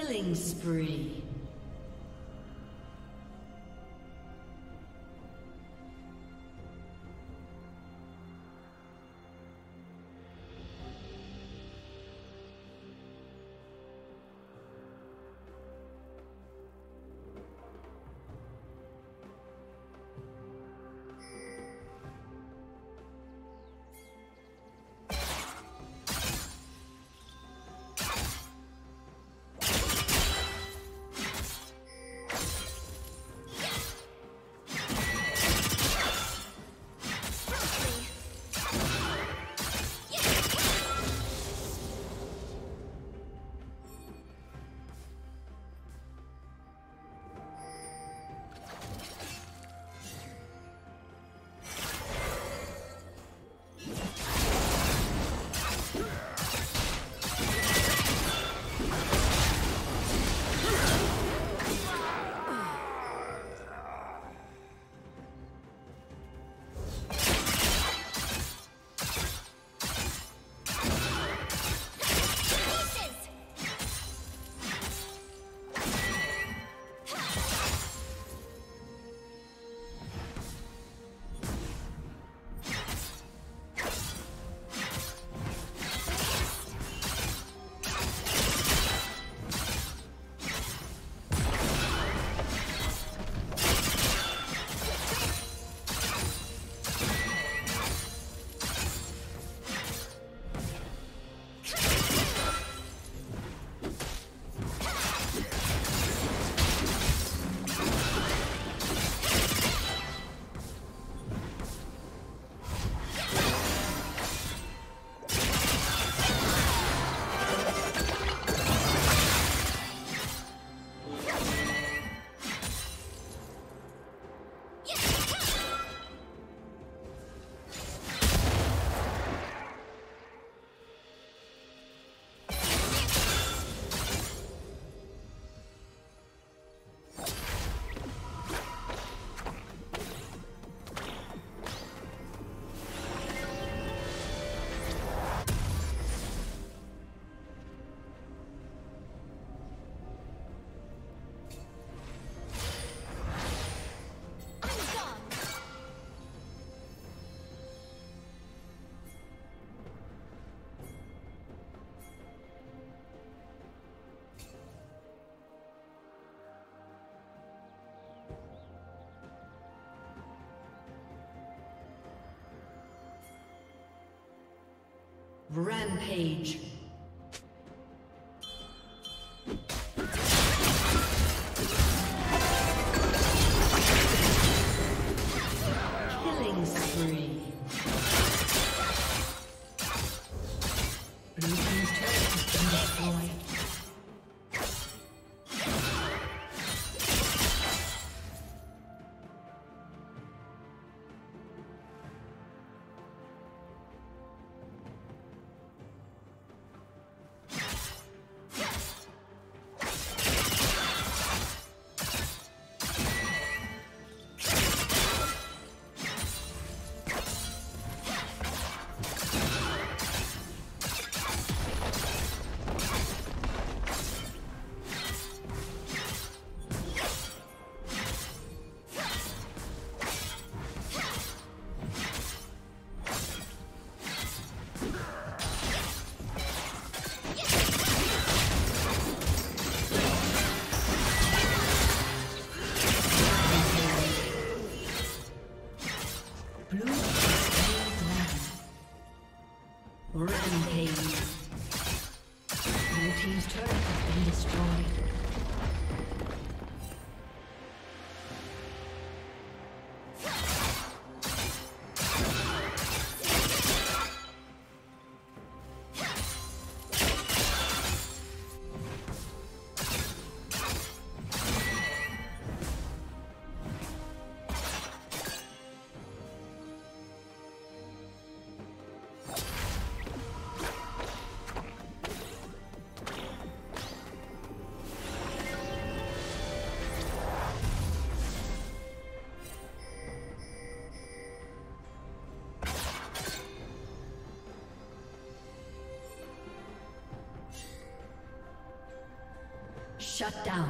Killing spree. Rampage. Killing spree. Blue team's turret has been destroyed. Shut down.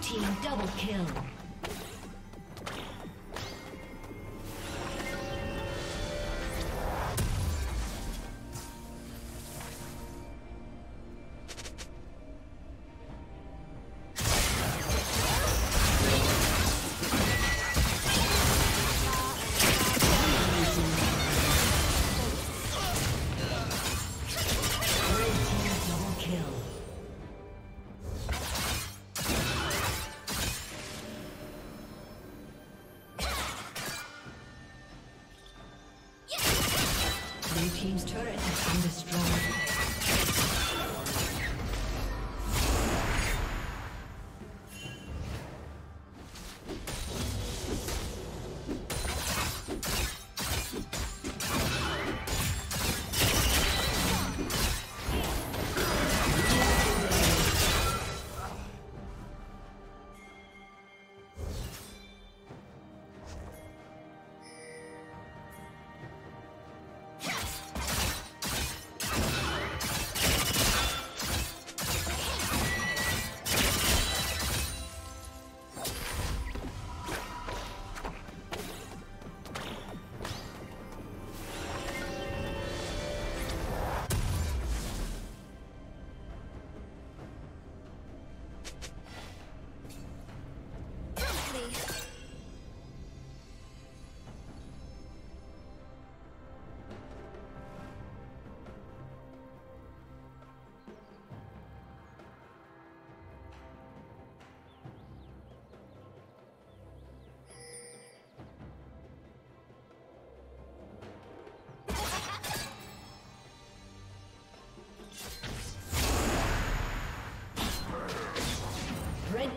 Team double kill. Red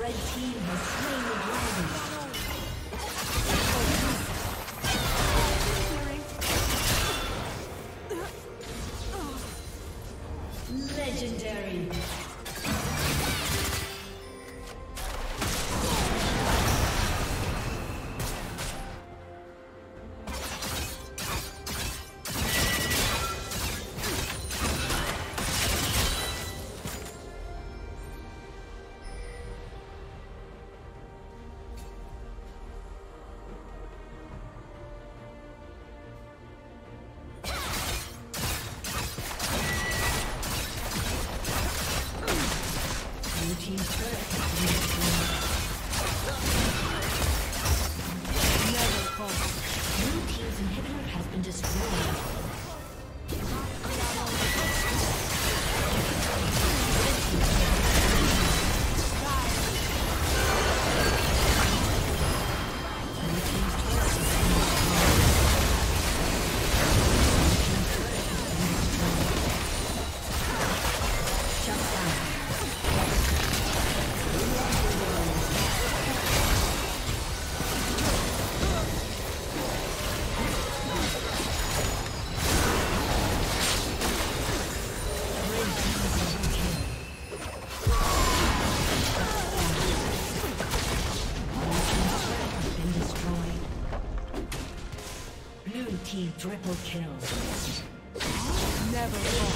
Red team has slain the dragon. Triple kill. Never.